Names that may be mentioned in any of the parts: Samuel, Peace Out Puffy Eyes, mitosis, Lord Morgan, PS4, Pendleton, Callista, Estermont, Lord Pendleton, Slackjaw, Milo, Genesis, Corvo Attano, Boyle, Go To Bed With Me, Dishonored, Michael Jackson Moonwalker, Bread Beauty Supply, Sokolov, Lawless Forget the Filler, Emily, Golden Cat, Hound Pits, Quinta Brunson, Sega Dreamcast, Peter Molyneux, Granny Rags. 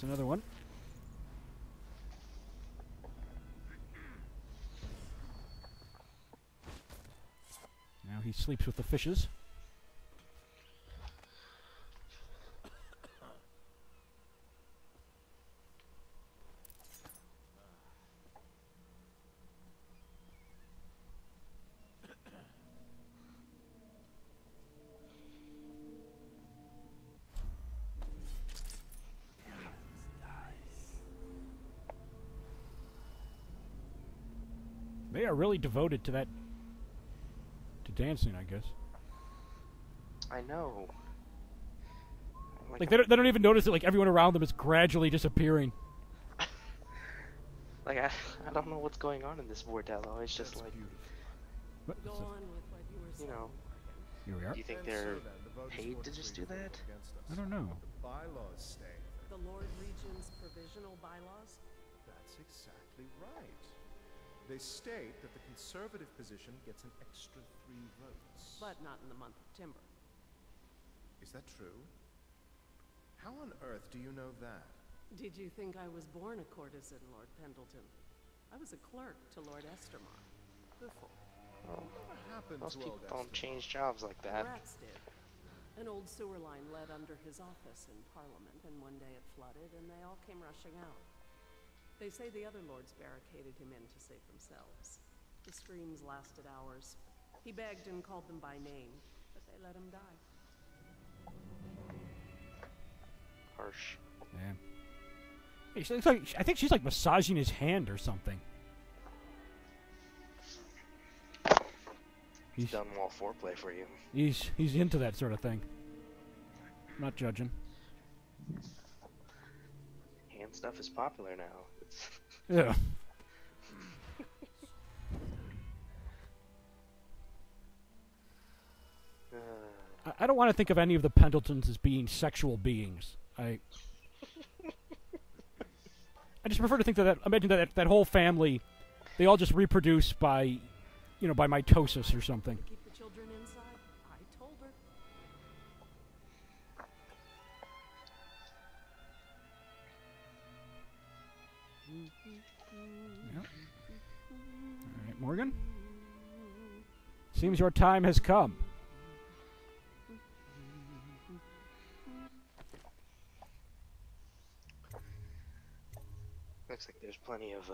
There's another one. Now he sleeps with the fishes. They are really devoted to that, to dancing, I guess. I know. Like they don't even notice that, like, everyone around them is gradually disappearing. Like, I don't know what's going on in this bordello. It's just, like, you know, here we are. Do you think they're paid to just do that? I don't know. The Lord Regent's provisional bylaws? That's exactly right. They state that the conservative position gets an extra 3 votes. But not in the month of timber. Is that true? How on earth do you know that? Did you think I was born a courtesan, Lord Pendleton? I was a clerk to Lord Estermont. Before. Oh. Most people don't change jobs like that. Rats did. An old sewer line led under his office in Parliament, and one day it flooded, and they all came rushing out. They say the other lords barricaded him in to save themselves. The screams lasted hours. He begged and called them by name, but they let him die. Harsh. Yeah. Hey, she looks like, I think she's like massaging his hand or something. He's done well foreplay for you. He's into that sort of thing. I'm not judging. Hand stuff is popular now. Yeah. I don't want to think of any of the Pendletons as being sexual beings. I just prefer to think that imagine that whole family, they all just reproduce by, you know, by mitosis or something. Keep the children inside. I told her. Yep. All right, Morgan. Seems your time has come. Looks like there's plenty of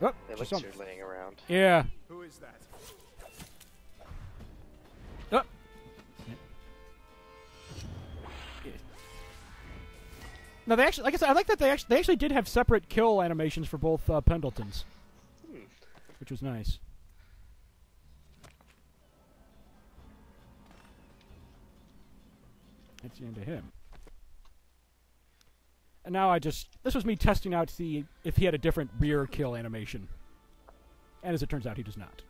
what? Oh, they're laying around. Yeah. Who is that? Oh. No, they actually, like I said, I like that they actually did have separate kill animations for both Pendletons, which was nice. That's the end of him. And now this was me testing out to see if he had a different rear kill animation, and as it turns out, he does not.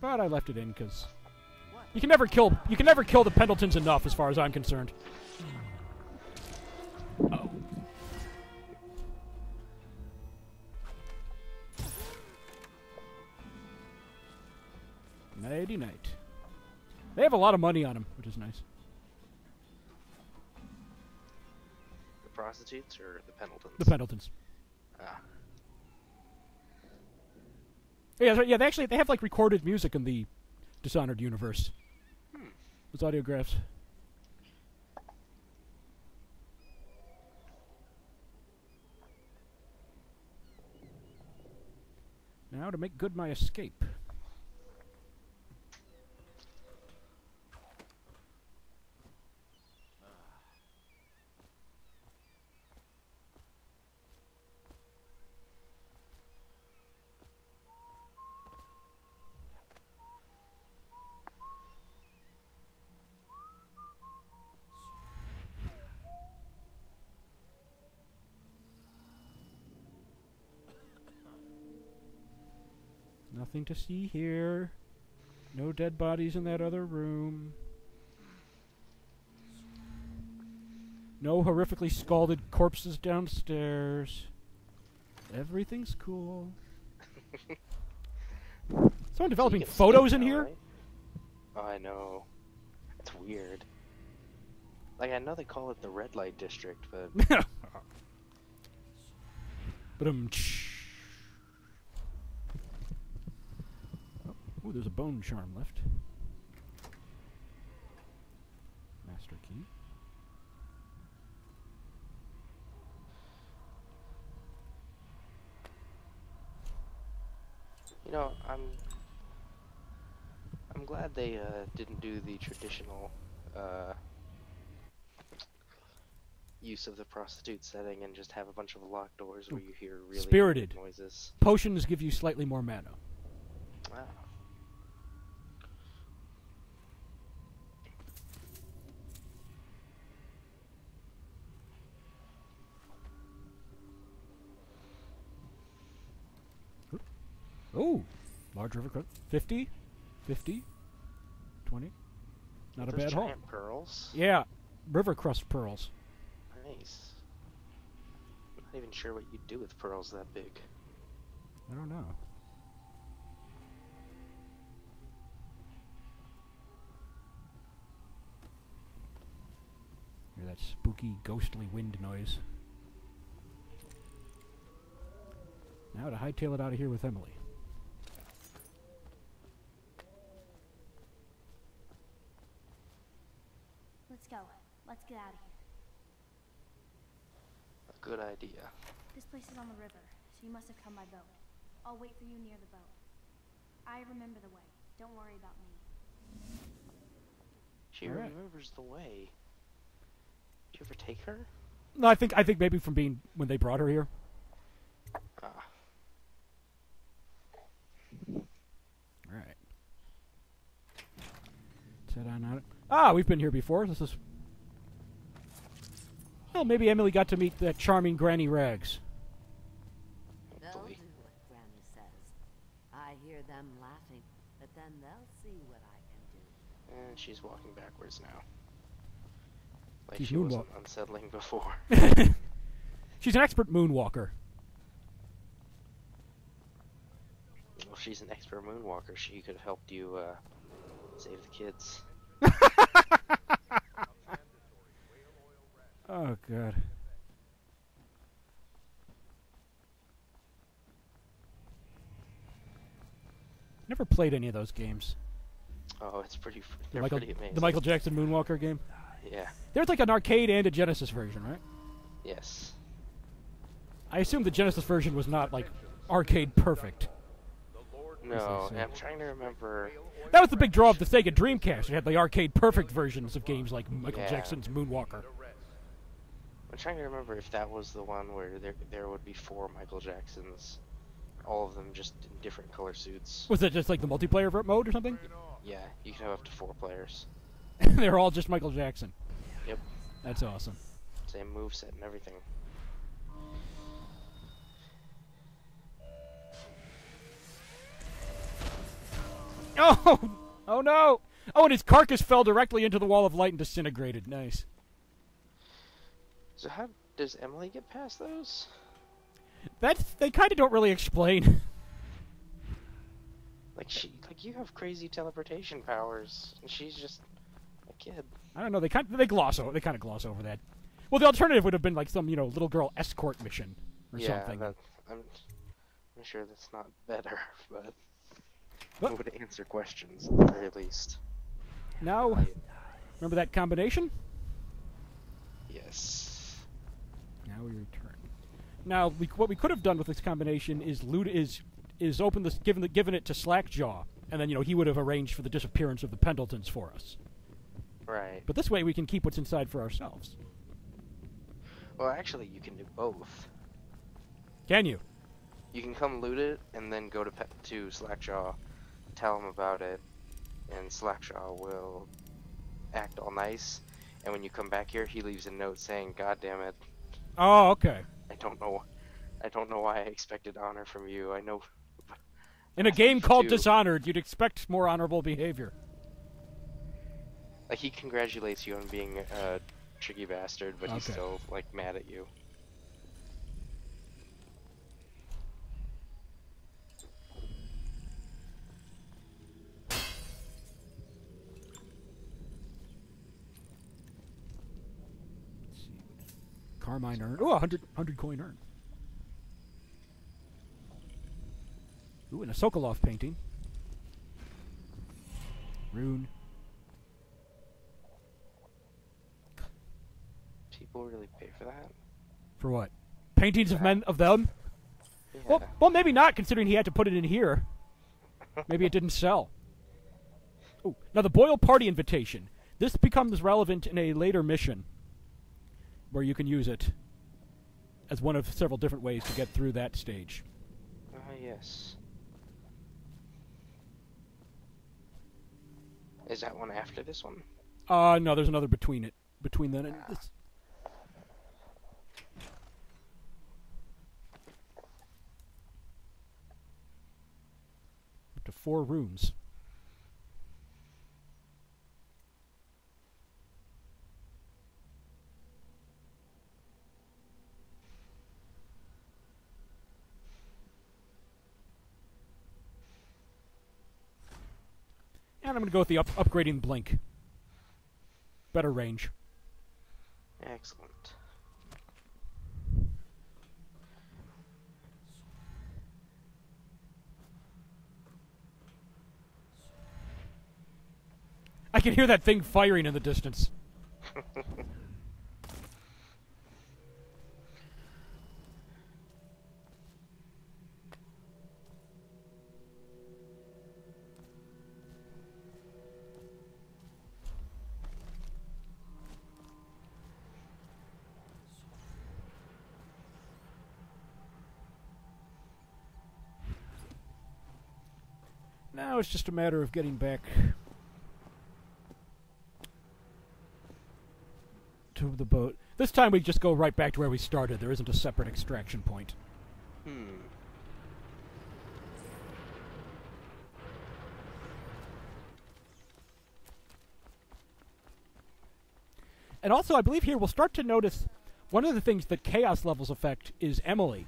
But I left it in because you can never kill the Pendletons enough, as far as I'm concerned. Uh-oh. Nighty night. They have a lot of money on them, which is nice. The prostitutes or the Pendletons? The Pendletons. Ah. Yeah, that's right. Yeah, they have like recorded music in the Dishonored universe. Those audiographs. Now to make good my escape. Nothing to see here. No dead bodies in that other room. No horrifically scalded corpses downstairs. Everything's cool. Someone developing photos in here? I know. It's weird. Like, I know they call it the red light district, but... Ooh, there's a bone charm left. Master key. You know, I'm glad they didn't do the traditional use of the prostitute setting and just have a bunch of locked doors where you hear really spirited noises. Potions give you slightly more mana. Wow. Oh, large river cut. 50, 50, 20. Not a bad haul. Giant pearls. Yeah, river crust pearls. Nice. I'm not even sure what you do with pearls that big. I don't know. Hear that spooky, ghostly wind noise. Now to hightail it out of here with Emily. Let's go. Let's get out of here. Good idea. This place is on the river, so you must have come by boat. I'll wait for you near the boat. I remember the way. Don't worry about me. She remembers the way. Did you ever take her? No, I think maybe from being when they brought her here. Ah. All right. Set on out. Ah, we've been here before. This is. Well, maybe Emily got to meet that charming Granny Rags. They'll do what Granny says. I hear them laughing, but then they'll see what I can do. And she's walking backwards now. Like she wasn't unsettling before. She's an expert moonwalker. Well, if she's an expert moonwalker, she could have helped you save the kids. Oh, God. Never played any of those games. Oh, it's pretty... pretty amazing. The Michael Jackson Moonwalker game? Yeah. There's like an arcade and a Genesis version, right? Yes. I assume the Genesis version was not, like, arcade perfect. No, I'm trying to remember... That was the big draw of the Sega Dreamcast. It had the arcade perfect versions of games like Michael Jackson's Moonwalker. I'm trying to remember if that was the one where there would be 4 Michael Jacksons, all of them just in different color suits. Was it just like the multiplayer mode or something? Yeah, you can have up to 4 players. They're all just Michael Jackson. Yep. That's awesome. Same moveset and everything. Oh! Oh no! Oh, and his carcass fell directly into the wall of light and disintegrated. Nice. So how does Emily get past those? They kind of don't really explain. Like you have crazy teleportation powers, and she's just a kid. I don't know. They kind of gloss over that. Well, the alternative would have been like some little girl escort mission or something. Yeah, I'm sure that's not better, but I'm going to answer questions at the very least. Now, remember that combination? Yes. Now we return. Now, what we could have done with this combination is given it to Slackjaw, and then he would have arranged for the disappearance of the Pendletons for us. Right. But this way we can keep what's inside for ourselves. Well, actually, you can do both. Can you? You can come loot it, and then go to Slackjaw, tell him about it, and Slackjaw will act all nice. And when you come back here, he leaves a note saying, "God damn it." Oh, okay. I don't know why I expected honor from you. I know. In a game called Dishonored, you'd expect more honorable behavior. Like, he congratulates you on being a tricky bastard, but he's still like mad at you. Carmine urn. Oh, 100 coin urn. Ooh, and a Sokolov painting. Rune. People really pay for that? For what? Paintings of men of them? Yeah. Well, maybe not, considering he had to put it in here. Maybe it didn't sell. Ooh. Now, the Boyle party invitation. This becomes relevant in a later mission, where you can use it as one of several different ways to get through that stage. Yes. Is that one after this one? No, there's another between it. Between then and this. Up to 4 rooms. And I'm going to go with the upgrading blink. Better range. Excellent. I can hear that thing firing in the distance. Now it's just a matter of getting back to the boat. This time we just go right back to where we started. There isn't a separate extraction point. Hmm. And also, I believe here we'll start to notice one of the things that chaos levels affect is Emily.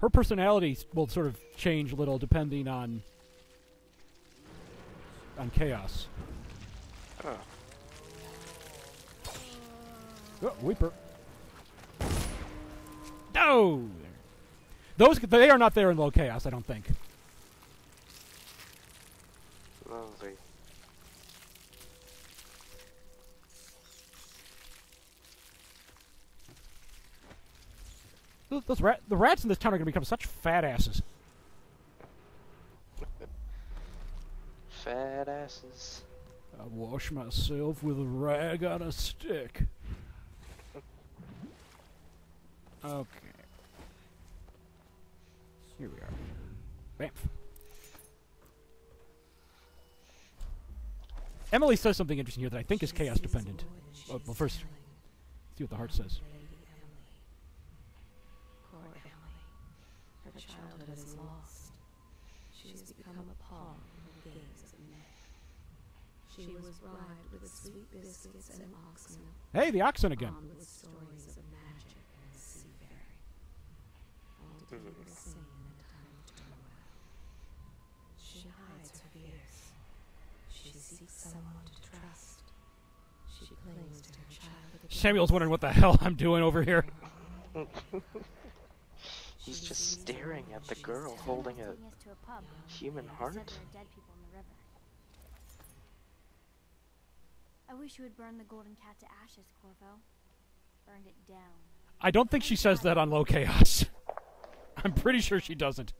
Her personality will sort of change a little depending on chaos. Oh. Oh, Weeper. No! Oh! They are not there in low chaos, I don't think. Lovely. The rats in this town are going to become such fat asses. Fat asses. I wash myself with a rag on a stick. Okay. Here we are. Bam. Emily says something interesting here that I think is chaos dependent. Oh, well, first, see what the heart says. Poor Emily. Her childhood is lost. She's become a pawn. She was bribed with sweet biscuits and oxen. Hey, the oxen again. With stories of magic and seafaring. All the same in a time of turmoil. She hides her fears. She seeks someone to trust. She clings to her childhood. Samuel's wondering what the hell I'm doing over here. He's just staring at the girl holding a human heart. I wish you would burn the Golden Cat to ashes, Corvo. Burned it down. I don't think she says that on Low Chaos. I'm pretty sure she doesn't.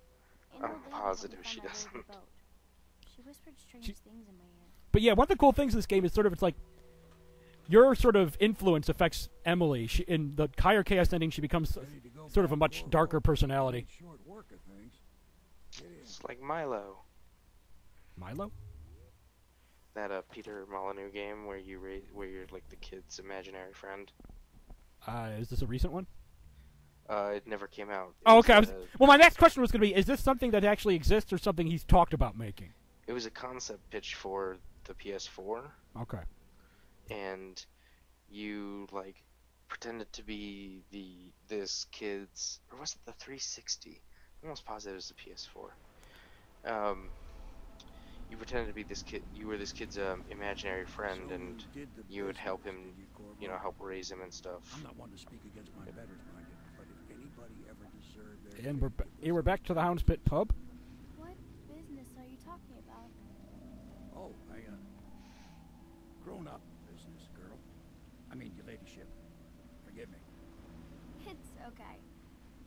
I'm positive she doesn't. She whispered strange things in my ear. But yeah, one of the cool things in this game is sort of, it's like, your sort of influence affects Emily. She, in the higher Chaos ending, she becomes sort of a much darker personality. It's like Milo. Milo? That Peter Molyneux game where you you're like the kid's imaginary friend. Is this a recent one? It never came out. Oh, okay. Well, my next question was going to be: is this something that actually exists, or something he's talked about making? It was a concept pitch for the PS4. Okay. And you like pretended to be this kid's, or was it the 360? I'm almost positive it was the PS4. You pretended to be this kid. You were this kid's imaginary friend, and you would help him, you know, help raise him and stuff. I'm not one to speak against my betters, mind you, but if anybody ever deserved their... And we're back to the Hound's Pit pub. What business are you talking about? Oh, grown-up business, girl. I mean, your ladyship. Forgive me. It's okay.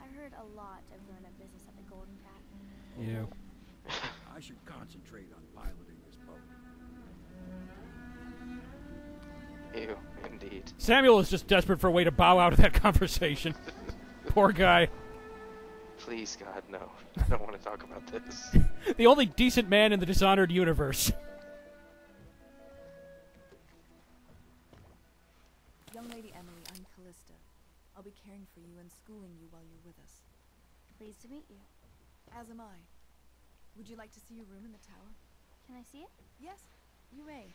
I heard a lot of grown-up business at the Golden Cat. Yeah. I should concentrate on piloting this boat. Ew, indeed. Samuel is just desperate for a way to bow out of that conversation. Poor guy. Please, God, no. I don't want to talk about this. The only decent man in the Dishonored universe. Young Lady Emily, I'm Callista. I'll be caring for you and schooling you while you're with us. Pleased to meet you. As am I. Would you like to see your room in the tower? Can I see it? Yes, you may.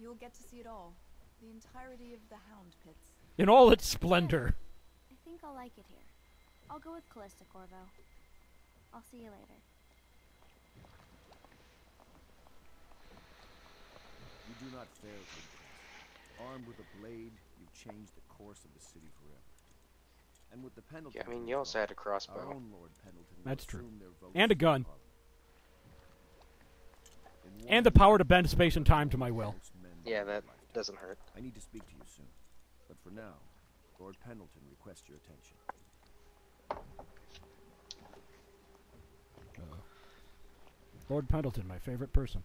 You'll get to see it all. The entirety of the Hound Pits. In all its splendor. Yeah. I think I'll like it here. I'll go with Callista, Corvo. I'll see you later. You do not fail to. Armed with a blade, you've changed the course of the city forever. And with the Pendleton... Yeah, I mean, you also had a crossbow. Our own Lord Pendleton. That's true. And a gun. And the power to bend space and time to my will. Yeah, that doesn't hurt. I need to speak to you soon. But for now, Lord Pendleton requests your attention. Lord Pendleton, my favorite person.